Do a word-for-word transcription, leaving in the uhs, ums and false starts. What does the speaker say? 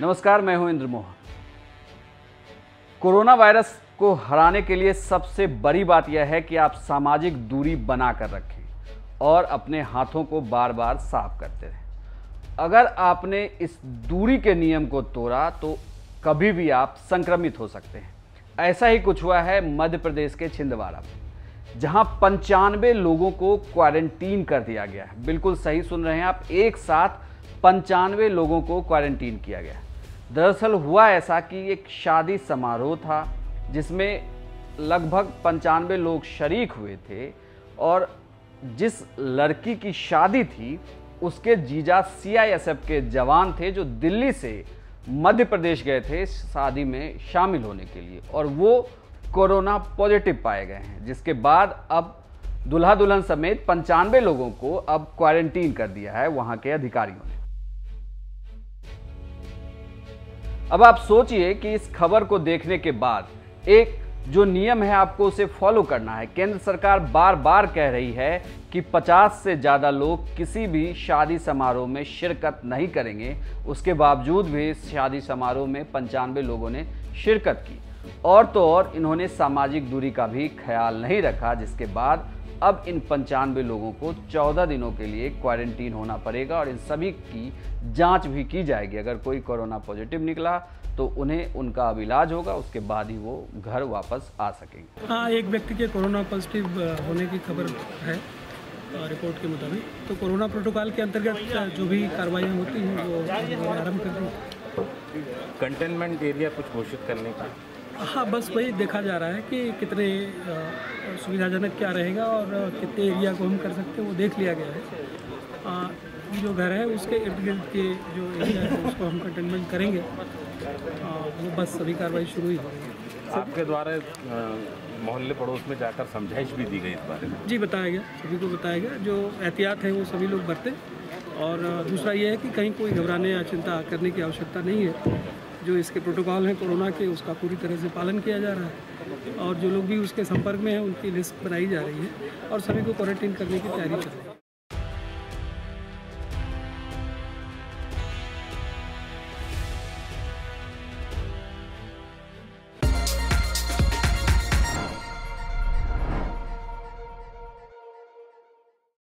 नमस्कार, मैं हूं इंद्र मोहन। कोरोना वायरस को हराने के लिए सबसे बड़ी बात यह है कि आप सामाजिक दूरी बना कर रखें और अपने हाथों को बार बार साफ करते रहें। अगर आपने इस दूरी के नियम को तोड़ा तो कभी भी आप संक्रमित हो सकते हैं। ऐसा ही कुछ हुआ है मध्य प्रदेश के छिंदवाड़ा में, जहां पंचानवे लोगों को क्वारंटीन कर दिया गया है। बिल्कुल सही सुन रहे हैं आप, एक साथ पंचानवे लोगों को क्वारंटीन किया गया। दरअसल हुआ ऐसा कि एक शादी समारोह था जिसमें लगभग पंचानवे लोग शरीक हुए थे और जिस लड़की की शादी थी उसके जीजा सी आई एस एफ के जवान थे जो दिल्ली से मध्य प्रदेश गए थे शादी में शामिल होने के लिए, और वो कोरोना पॉजिटिव पाए गए हैं, जिसके बाद अब दुल्हा दुल्हन समेत पंचानवे लोगों को अब क्वारंटीन कर दिया है वहां के अधिकारियों ने। अब आप सोचिए कि इस खबर को देखने के बाद एक जो नियम है आपको उसे फॉलो करना है। केंद्र सरकार बार बार कह रही है कि पचास से ज़्यादा लोग किसी भी शादी समारोह में शिरकत नहीं करेंगे, उसके बावजूद भी शादी समारोह में पंचानवे लोगों ने शिरकत की। और तो और इन्होंने सामाजिक दूरी का भी ख्याल नहीं रखा, जिसके बाद अब इन पंचानवे लोगों को चौदह दिनों के लिए क्वारंटीन होना पड़ेगा और इन सभी की जांच भी की जाएगी। अगर कोई कोरोना पॉजिटिव निकला तो उन्हें उनका अब इलाज होगा, उसके बाद ही वो घर वापस आ सकेंगे। हाँ, एक व्यक्ति के कोरोना पॉजिटिव होने की खबर है रिपोर्ट के मुताबिक, तो कोरोना प्रोटोकॉल के अंतर्गत जो भी कार्रवाइयाँ होती हैं वो आरम्भ कर दी। कंटेनमेंट एरिया कुछ घोषित करने का, हाँ, बस वही देखा जा रहा है कि कितने सुविधाजनक क्या रहेगा और कितने एरिया को हम कर सकते हैं वो देख लिया गया है। आ, जो घर है उसके इर्द गिर्द के जो एरिया है उसको हम कंटेनमेंट करेंगे। आ, वो बस सभी कार्रवाई शुरू ही होगी। सबके द्वारा मोहल्ले पड़ोस में जाकर समझाइश भी दी गई इस बारे में? जी, बताया गया, सभी को बताया गया। जो एहतियात है वो सभी लोग बरतें, और दूसरा ये है कि कहीं कोई घबराने या चिंता करने की आवश्यकता नहीं है। जो इसके प्रोटोकॉल हैं कोरोना के, उसका पूरी तरह से पालन किया जा रहा है और जो लोग भी उसके संपर्क में हैं उनकी लिस्ट बनाई जा रही है और सभी को क्वारंटीन करने की तैयारी चल रही है।